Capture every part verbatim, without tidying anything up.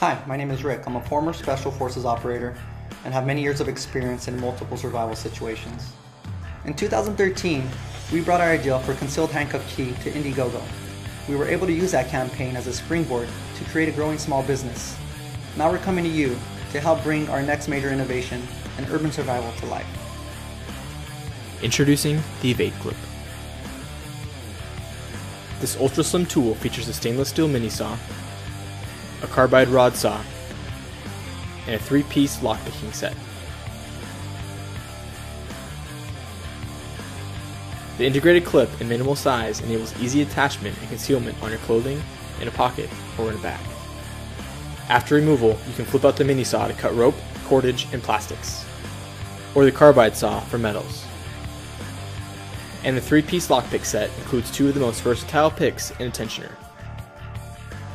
Hi, my name is Rick. I'm a former Special Forces operator and have many years of experience in multiple survival situations. In two thousand thirteen, we brought our idea for Concealed Handcuff Key to Indiegogo. We were able to use that campaign as a springboard to create a growing small business. Now we're coming to you to help bring our next major innovation and urban survival to life. Introducing the EvadeClip. This ultra slim tool features a stainless steel mini saw, a carbide rod saw, and a three-piece lockpicking set. The integrated clip and minimal size enables easy attachment and concealment on your clothing, in a pocket, or in a bag. After removal, you can flip out the mini saw to cut rope, cordage, and plastics, or the carbide saw for metals. And the three-piece lockpick set includes two of the most versatile picks and a tensioner.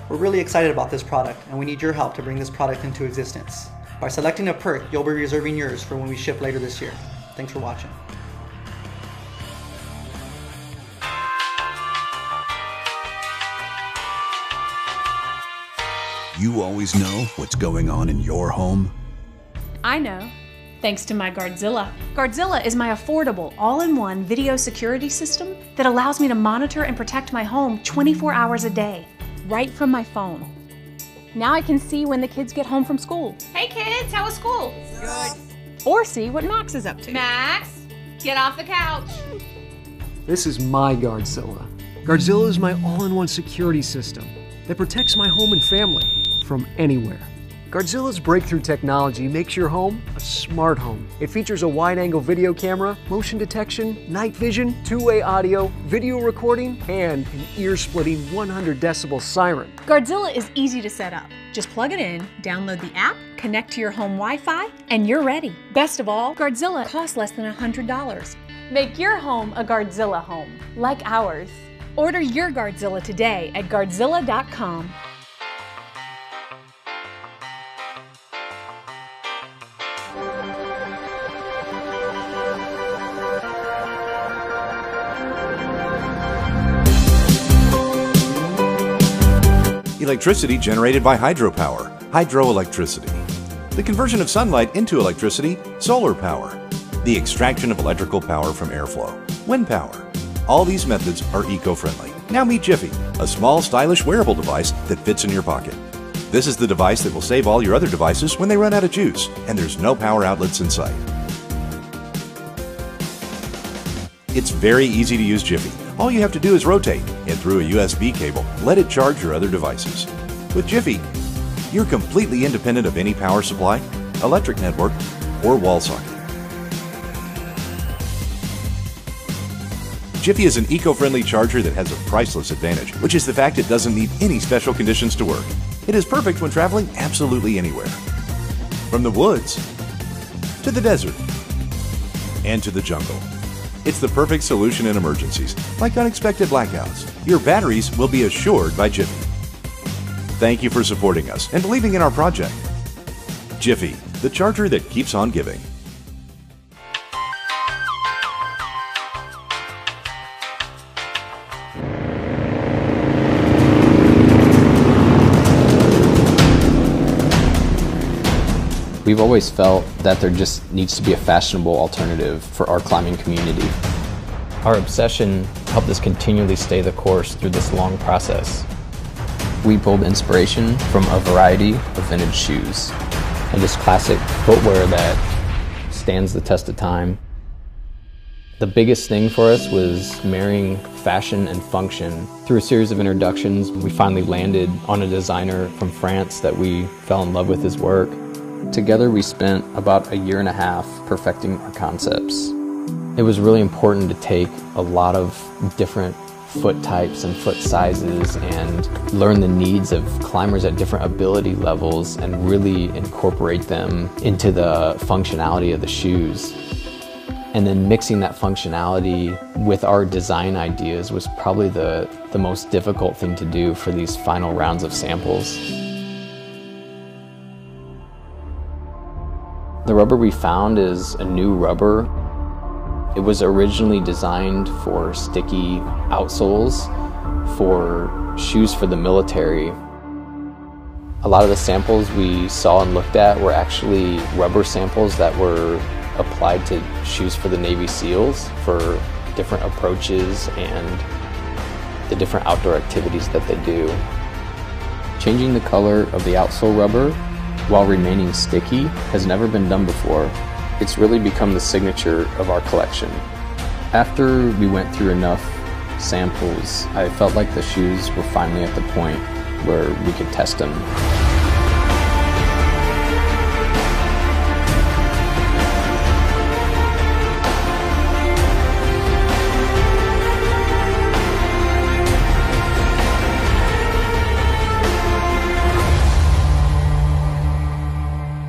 We're really excited about this product, and we need your help to bring this product into existence. By selecting a perk, you'll be reserving yours for when we ship later this year. Thanks for watching. You always know what's going on in your home? I know, thanks to my Guardzilla. Guardzilla is my affordable, all-in-one video security system that allows me to monitor and protect my home twenty-four hours a day, right from my phone. Now I can see when the kids get home from school. Hey kids, how was school? Good. Or see what Max is up to. Max, get off the couch. This is my Guardzilla. Guardzilla is my all-in-one security system that protects my home and family from anywhere. Guardzilla's breakthrough technology makes your home a smart home. It features a wide-angle video camera, motion detection, night vision, two-way audio, video recording, and an ear-splitting one hundred decibel siren. Guardzilla is easy to set up. Just plug it in, download the app, connect to your home Wi-Fi, and you're ready. Best of all, Guardzilla costs less than one hundred dollars. Make your home a Guardzilla home, like ours. Order your Guardzilla today at Guardzilla dot com. Electricity generated by hydropower, hydroelectricity. The conversion of sunlight into electricity, solar power. The extraction of electrical power from airflow, wind power. All these methods are eco-friendly. Now meet Jiffy, a small, stylish wearable device that fits in your pocket. This is the device that will save all your other devices when they run out of juice, and there's no power outlets in sight. It's very easy to use Jiffy. All you have to do is rotate, and through a U S B cable, let it charge your other devices. With Jiffy, you're completely independent of any power supply, electric network, or wall socket. Jiffy is an eco-friendly charger that has a priceless advantage, which is the fact it doesn't need any special conditions to work. It is perfect when traveling absolutely anywhere. From the woods, to the desert, and to the jungle. It's the perfect solution in emergencies, like unexpected blackouts. Your batteries will be assured by Jiffy. Thank you for supporting us and believing in our project. Jiffy, the charger that keeps on giving. We've always felt that there just needs to be a fashionable alternative for our climbing community. Our obsession helped us continually stay the course through this long process. We pulled inspiration from a variety of vintage shoes and just classic footwear that stands the test of time. The biggest thing for us was marrying fashion and function. Through a series of introductions, we finally landed on a designer from France that we fell in love with his work. Together we spent about a year and a half perfecting our concepts. It was really important to take a lot of different foot types and foot sizes and learn the needs of climbers at different ability levels and really incorporate them into the functionality of the shoes. And then mixing that functionality with our design ideas was probably the, the most difficult thing to do for these final rounds of samples. The rubber we found is a new rubber. It was originally designed for sticky outsoles for shoes for the military. A lot of the samples we saw and looked at were actually rubber samples that were applied to shoes for the Navy SEALs for different approaches and the different outdoor activities that they do. Changing the color of the outsole rubber while remaining sticky has never been done before. It's really become the signature of our collection. After we went through enough samples, I felt like the shoes were finally at the point where we could test them.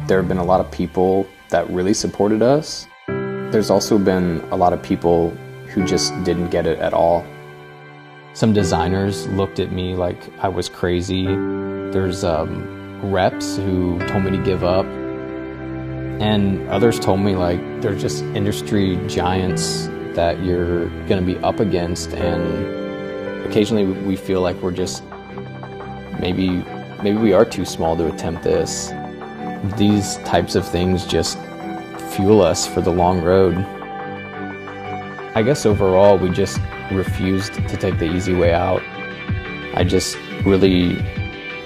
There have been a lot of people that really supported us. There's also been a lot of people who just didn't get it at all. Some designers looked at me like I was crazy. There's um, reps who told me to give up. And others told me like they're just industry giants that you're gonna be up against, and occasionally we feel like we're just, maybe, maybe we are too small to attempt this. These types of things just fuel us for the long road. I guess overall, we just refused to take the easy way out. I just really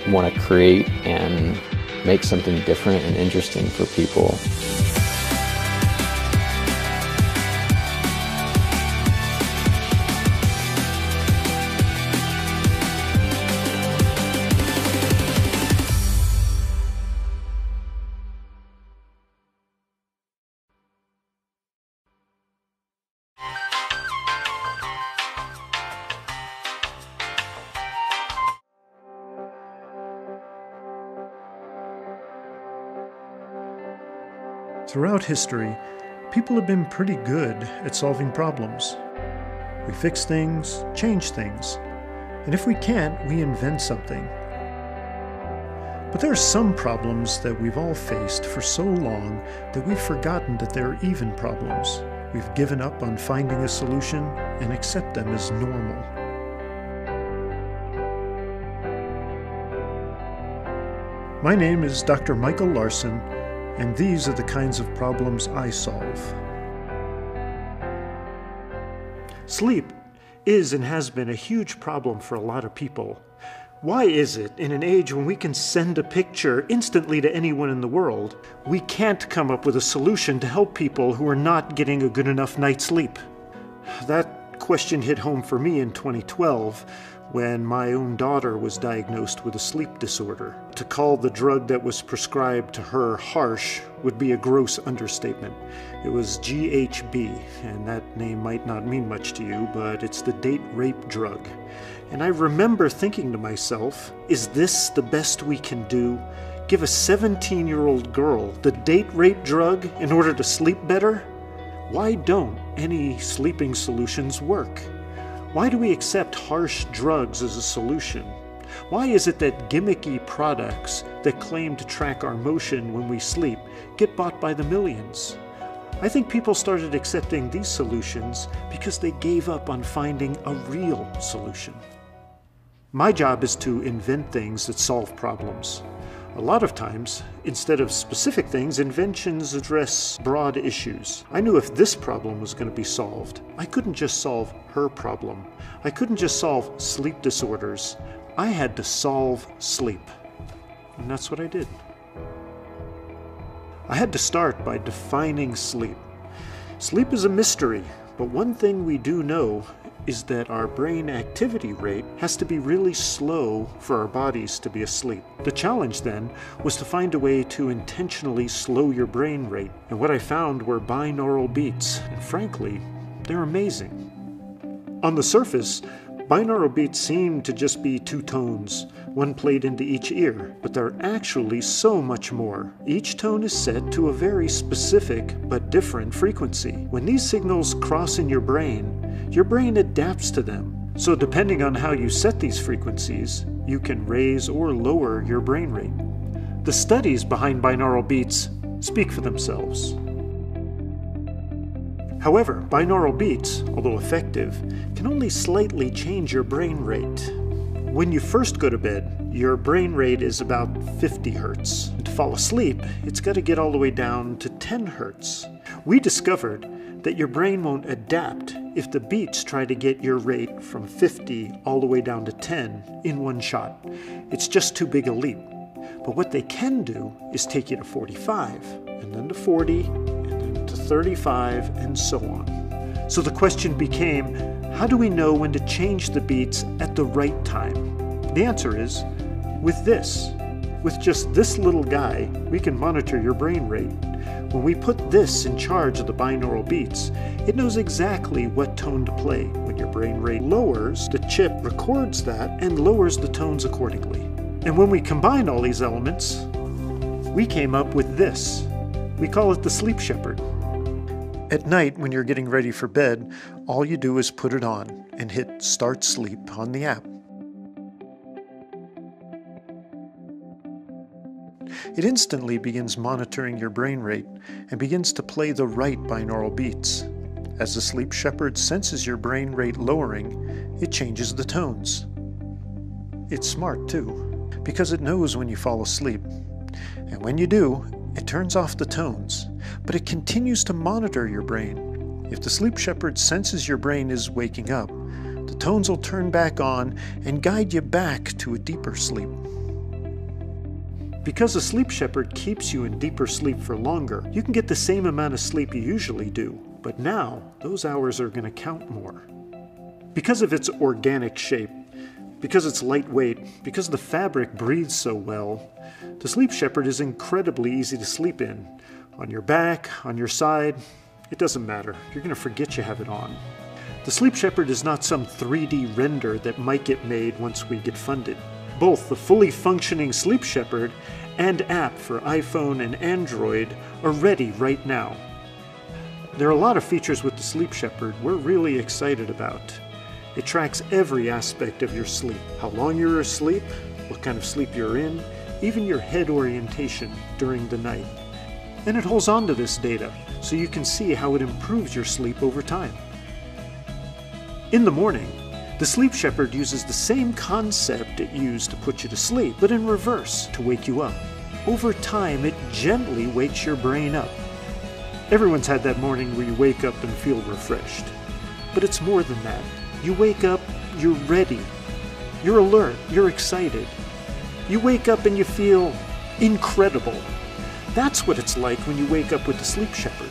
want to create and make something different and interesting for people. Throughout history, people have been pretty good at solving problems. We fix things, change things, and if we can't, we invent something. But there are some problems that we've all faced for so long that we've forgotten that they're even problems. We've given up on finding a solution and accept them as normal. My name is Doctor Michael Larson, and these are the kinds of problems I solve. Sleep is and has been a huge problem for a lot of people. Why is it, in an age when we can send a picture instantly to anyone in the world, we can't come up with a solution to help people who are not getting a good enough night's sleep? That question hit home for me in twenty twelve. When my own daughter was diagnosed with a sleep disorder. To call the drug that was prescribed to her harsh would be a gross understatement. It was G H B, and that name might not mean much to you, but it's the date rape drug. And I remember thinking to myself, is this the best we can do? Give a seventeen-year-old girl the date rape drug in order to sleep better? Why don't any sleeping solutions work? Why do we accept harsh drugs as a solution? Why is it that gimmicky products that claim to track our motion when we sleep get bought by the millions? I think people started accepting these solutions because they gave up on finding a real solution. My job is to invent things that solve problems. A lot of times, instead of specific things, inventions address broad issues. I knew if this problem was going to be solved, I couldn't just solve her problem. I couldn't just solve sleep disorders. I had to solve sleep. And that's what I did. I had to start by defining sleep. Sleep is a mystery, but one thing we do know is that our brain activity rate has to be really slow for our bodies to be asleep. The challenge then was to find a way to intentionally slow your brain rate. And what I found were binaural beats. And frankly, they're amazing. On the surface, binaural beats seem to just be two tones, one played into each ear, but they're actually so much more. Each tone is set to a very specific but different frequency. When these signals cross in your brain, your brain adapts to them. So depending on how you set these frequencies, you can raise or lower your brain rate. The studies behind binaural beats speak for themselves. However, binaural beats, although effective, can only slightly change your brain rate. When you first go to bed, your brain rate is about fifty hertz. And to fall asleep, it's got to get all the way down to ten hertz. We discovered that your brain won't adapt if the beats try to get your rate from fifty all the way down to ten in one shot. It's just too big a leap. But what they can do is take you to forty-five, and then to forty, and then to thirty-five, and so on. So the question became, how do we know when to change the beats at the right time? The answer is, with this. With just this little guy, we can monitor your brain rate. When we put this in charge of the binaural beats, it knows exactly what tone to play. When your brain rate lowers, the chip records that and lowers the tones accordingly. And when we combine all these elements, we came up with this. We call it the Sleep Shepherd. At night, when you're getting ready for bed, all you do is put it on and hit Start Sleep on the app. It instantly begins monitoring your brain rate and begins to play the right binaural beats. As the Sleep Shepherd senses your brain rate lowering, it changes the tones. It's smart too, because it knows when you fall asleep. And when you do, it turns off the tones, but it continues to monitor your brain. If the Sleep Shepherd senses your brain is waking up, the tones will turn back on and guide you back to a deeper sleep. Because a Sleep Shepherd keeps you in deeper sleep for longer, you can get the same amount of sleep you usually do, but now those hours are going to count more. Because of its organic shape, because it's lightweight, because the fabric breathes so well, the Sleep Shepherd is incredibly easy to sleep in. On your back, on your side, it doesn't matter. You're going to forget you have it on. The Sleep Shepherd is not some three D render that might get made once we get funded. Both the fully functioning Sleep Shepherd and app for iPhone and Android are ready right now. There are a lot of features with the Sleep Shepherd we're really excited about. It tracks every aspect of your sleep, how long you're asleep, what kind of sleep you're in, even your head orientation during the night. And it holds on to this data so you can see how it improves your sleep over time. In the morning, the Sleep Shepherd uses the same concept it used to put you to sleep, but in reverse to wake you up. Over time, it gently wakes your brain up. Everyone's had that morning where you wake up and feel refreshed. But it's more than that. You wake up, you're ready. You're alert, you're excited. You wake up and you feel incredible. That's what it's like when you wake up with the Sleep Shepherd.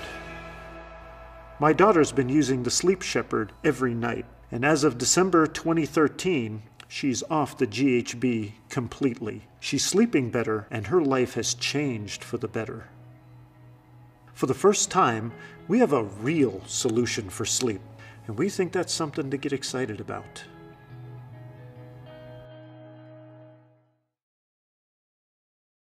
My daughter's been using the Sleep Shepherd every night. And as of December twenty thirteen, she's off the G H B completely. She's sleeping better, and her life has changed for the better. For the first time, we have a real solution for sleep, and we think that's something to get excited about.